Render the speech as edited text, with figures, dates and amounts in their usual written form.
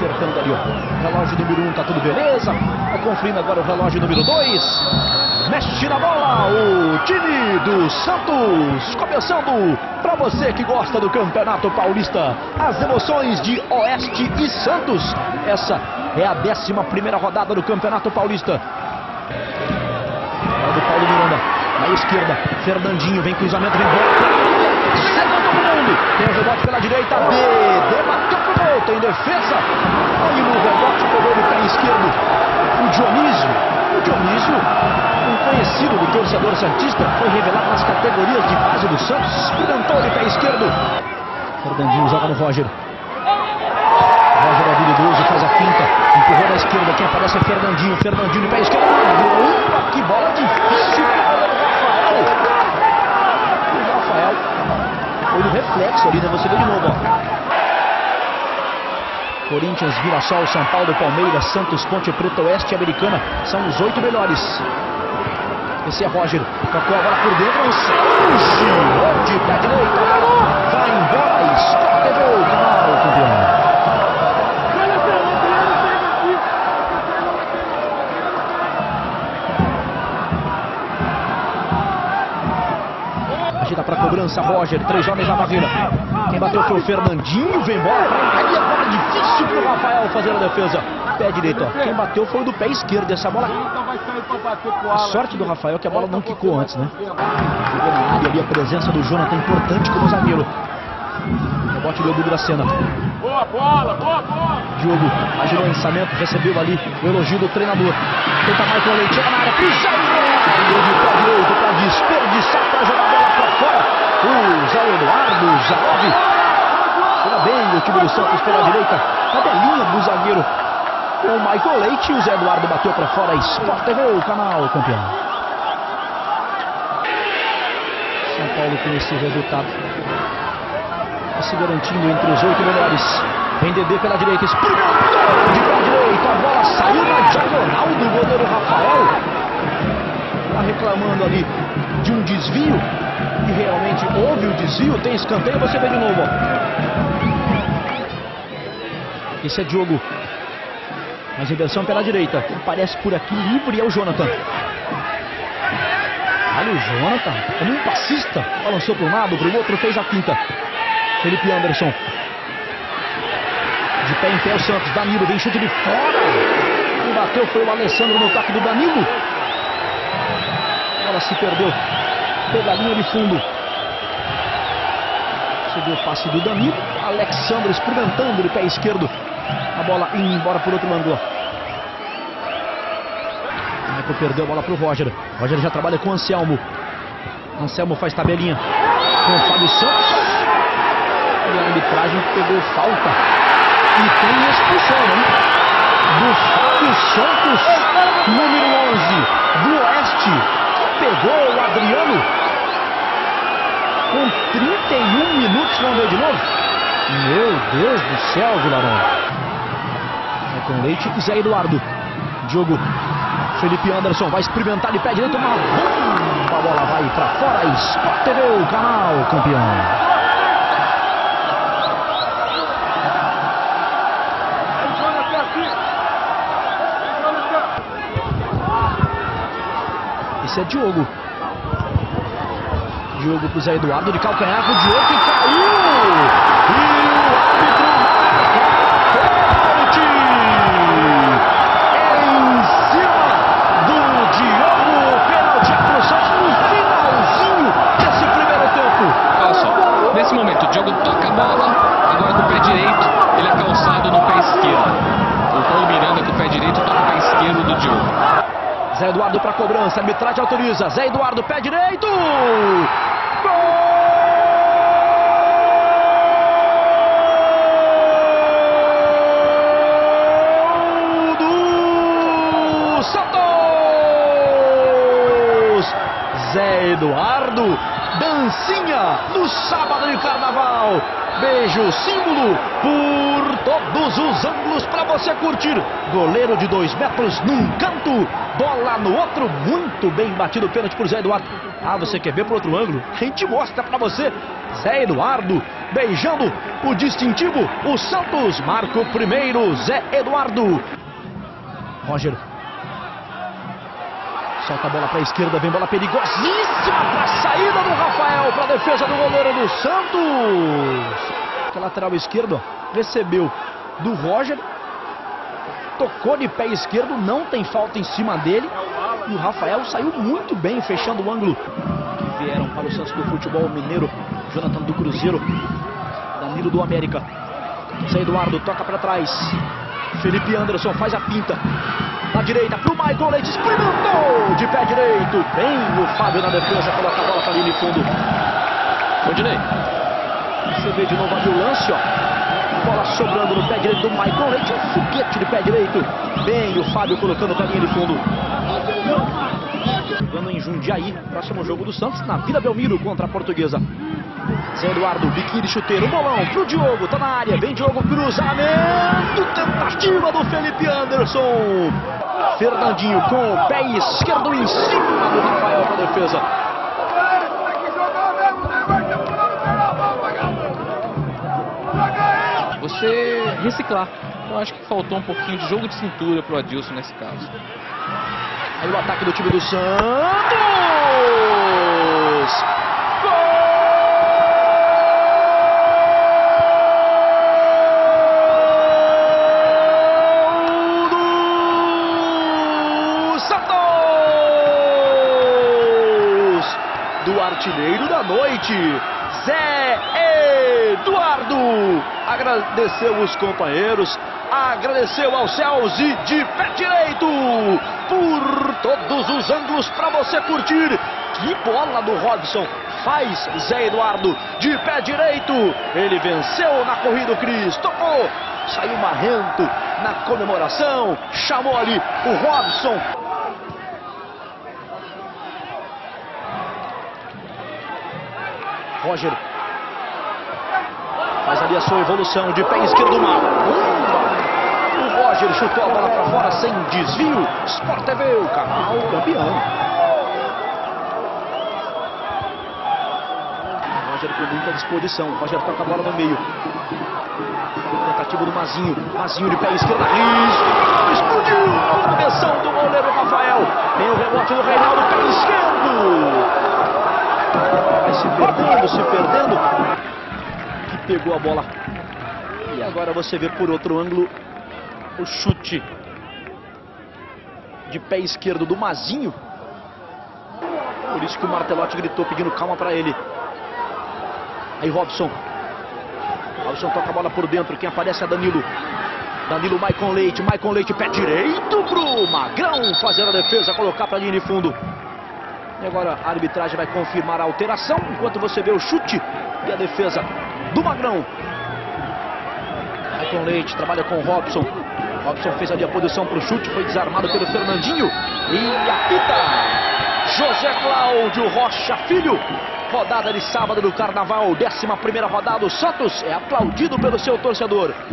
cercando ali, ó. Relógio número 1, tá tudo beleza. Vai conferindo agora o relógio número 2. Mexe na bola o time do Santos. Começando pra você que gosta do Campeonato Paulista. As emoções de Oeste e Santos. Essa é a 11ª rodada do Campeonato Paulista. É do Paulo Miranda. Na esquerda, Fernandinho. Vem cruzamento, vem bola. Segundo mundo. Tem o rebote pela direita. Dedê bateu pro gol. Tem defesa. Olha o rebote pro gol do pé esquerdo. O Dionísio. O Dionísio, um conhecido do torcedor santista, foi revelado nas categorias de base do Santos. Espirantou de pé esquerdo. Fernandinho joga no Roger. Roger é habilidoso, faz a finta. Empurrou na esquerda. Quem aparece é Fernandinho. Fernandinho de pé esquerdo. Opa, que bola difícil para o Rafael. O Rafael foi no reflexo ali, né? Você vê de novo, ó. Corinthians, Vila Só, São Paulo, Palmeiras, Santos, Ponte Preto, Oeste e Americana. São os 8 melhores. Esse é Roger. Tocou agora por dentro. Anselmo de pé direito. Vai embora. Sport TV, claro, campeão. Para cobrança, Roger, 3 homens na barreira. Quem bateu foi o Fernandinho. Vem bola pra área, bola difícil pro Rafael fazer a defesa. Pé direito, ó. Quem bateu foi o do pé esquerdo. Essa bola, a sorte do Rafael que a bola não quicou antes, né? Jogou na área ali, a presença do Jonathan, importante como zagueiro. Rebote do Hugo da cena. Boa bola, boa bola. Diogo agiu o lançamento, recebeu ali o elogio do treinador. Tenta Maikon Leite, chega na área, pisa. Desperdiçar para jogar a bola para fora. O Zé Eduardo, Zanovi. Tira bem o time do Santos pela direita. Tabelinha do zagueiro. O Michael Leite e o Zé Eduardo bateu para fora. Sport TV, o canal campeão. São Paulo com esse resultado está se garantindo entre os 8 melhores. Vem Dedê pela direita. Explodiu de pé direito. A bola saiu na diagonal do goleiro Rafael. Tá reclamando ali de um desvio, e realmente houve o desvio, tem escanteio, você vê de novo, ó. Esse é Diogo, mas inversão pela direita, aparece por aqui livre, é o Jonathan. Olha o Jonathan, como um passista, balançou para um lado, para o outro, fez a finta. Felipe Anderson, de pé em pé o Santos. Danilo, vem chute de fora, quem bateu foi o Alessandro no taco do Danilo. Ela se perdeu pela linha de fundo. Subiu o passe do Danilo. Alessandro experimentando de pé esquerdo. A bola indo embora por outro ângulo. Michael perdeu a bola para o Roger. Roger já trabalha com o Anselmo. Anselmo faz tabelinha com o Fábio Santos. E a arbitragem pegou falta. E tem expulsão, hein? Do Fábio Santos, número 11 do Oeste. Pegou o Adriano com 31 minutos, vamos ver de novo. Meu Deus do céu, Vilarão. É com Leite e Zé Eduardo. Diogo, Felipe Anderson vai experimentar de pé direito. Uma bomba, a bola vai pra fora. Sport TV, o canal campeão. Esse é Diogo. Diogo pro Zé Eduardo, de calcanhar pro Diogo e caiu! E o árbitro marca pênalti! Em cima do Diogo, pênalti pro Santos no finalzinho desse primeiro tempo. Olha só, nesse momento o Diogo toca a bola, agora com o pé direito, ele é calçado no pé esquerdo. O Paulo Miranda com o pé direito toca o pé esquerdo do Diogo. Zé Eduardo para cobrança, arbitragem autoriza. Zé Eduardo, pé direito. Gol do Santos. Zé Eduardo, dancinha no sábado de carnaval. Beijo, símbolo por todos os ângulos para você curtir. Goleiro de 2 metros num canto, bola no outro, muito bem batido o pênalti por Zé Eduardo. Ah, você quer ver por outro ângulo? A gente mostra para você. Zé Eduardo beijando o distintivo, o Santos marca o primeiro, Zé Eduardo. Roger solta a bola para a esquerda, vem bola perigosíssima para a saída do Rafael, para a defesa do goleiro do Santos. Que lateral esquerdo, ó, recebeu do Roger, tocou de pé esquerdo, não tem falta em cima dele. E o Rafael saiu muito bem, fechando o ângulo. Que vieram para o Santos do futebol mineiro. Jonathan do Cruzeiro, Danilo do América. Zé Eduardo toca para trás. Felipe Anderson faz a pinta. Na direita para o Maikon Leite, experimentou de pé direito. Bem o Fábio na defesa, coloca a bola para a linha de fundo. Rodinei. Você vê de novo ali o lance, ó. Bola sobrando no pé direito do Maikon Leite. Um foguete de pé direito. Bem o Fábio colocando para a linha de fundo. Jogando em Jundiaí, próximo jogo do Santos, na Vila Belmiro contra a Portuguesa. Zé Eduardo, biquíni, chuteiro, bolão pro Diogo, tá na área, vem Diogo, cruzamento, tentativa do Felipe Anderson. Fernandinho com o pé esquerdo em cima do Rafael na defesa. Você reciclar, eu acho que faltou um pouquinho de jogo de cintura pro Adilson nesse caso. Aí o ataque do time do Santos! Gol do Santos! Do artilheiro da noite, Zé Eduardo! Agradeceu os companheiros, agradeceu ao céus e de pé direito, por todos os ângulos para você curtir. Que bola do Robson, faz Zé Eduardo de pé direito, ele venceu na corrida, o Cris tocou, saiu marrento na comemoração, chamou ali o Robson. Roger faz ali a sua evolução de pé esquerdo, Roger chutou a bola para fora sem desvio. Sport TV, o canal campeão. Roger com muita disposição. Roger toca a bola no meio. Tentativa do Mazinho. Mazinho de pé esquerdo. Explodiu a travessão do goleiro Rafael. Tem o rebote do Reinaldo, pé esquerdo. Vai se perdendo. Que pegou a bola. E agora você vê por outro ângulo o chute de pé esquerdo do Mazinho. Por isso que o Martelotti gritou pedindo calma para ele. Aí Robson toca a bola por dentro. Quem aparece é Danilo. Danilo, Maicon Leite, pé direito pro Magrão fazer a defesa, colocar para a linha de fundo. E agora a arbitragem vai confirmar a alteração, enquanto você vê o chute e a defesa do Magrão. Maicon Leite trabalha com o Robson fez ali a posição para o chute, foi desarmado pelo Fernandinho. E apita José Cláudio Rocha Filho. Rodada de sábado do Carnaval, 11ª rodada. O Santos é aplaudido pelo seu torcedor.